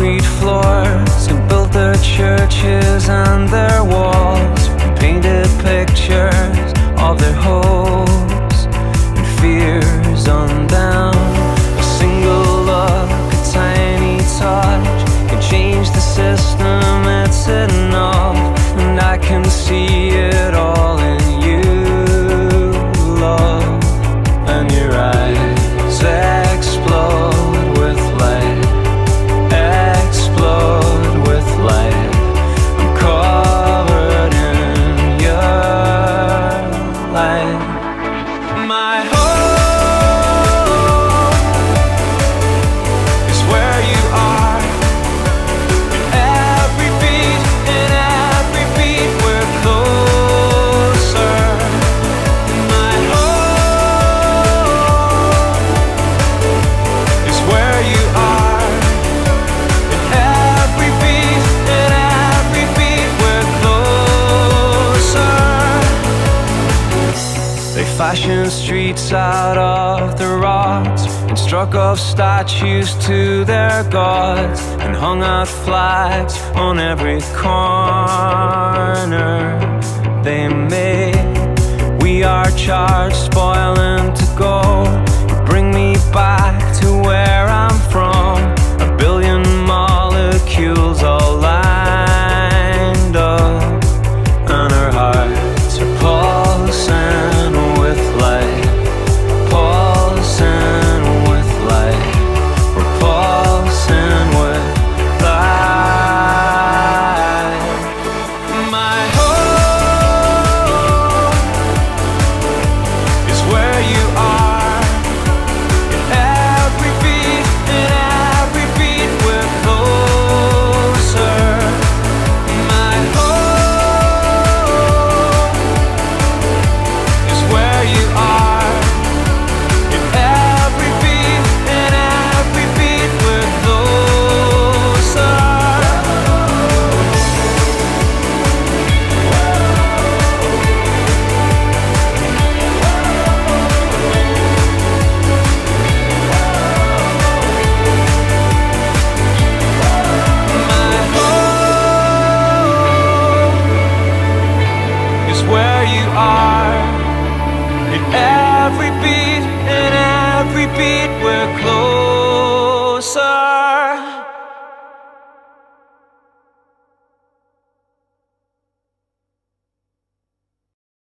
concrete floors, who built their churches and their walls, who painted pictures of their hopes and fears on them. A single look, a tiny touch can change the system, it's enough. And I can see it all in you, love, and your eyes explode. Fashioned streets out of the rods, and struck off statues to their gods, and hung out flags on every corner they made. We are charged, spoiling to go. Bring me back to where I'm from. A billion molecules all lined up, and our hearts are pulsing with light, pulsing with light, we're pulsing with light. My home is where you are. In every beat, in every beat, we're closer. My home is where you are. In every beat, we're closer. My home is where you are. In every beat, in every beat, we're closer.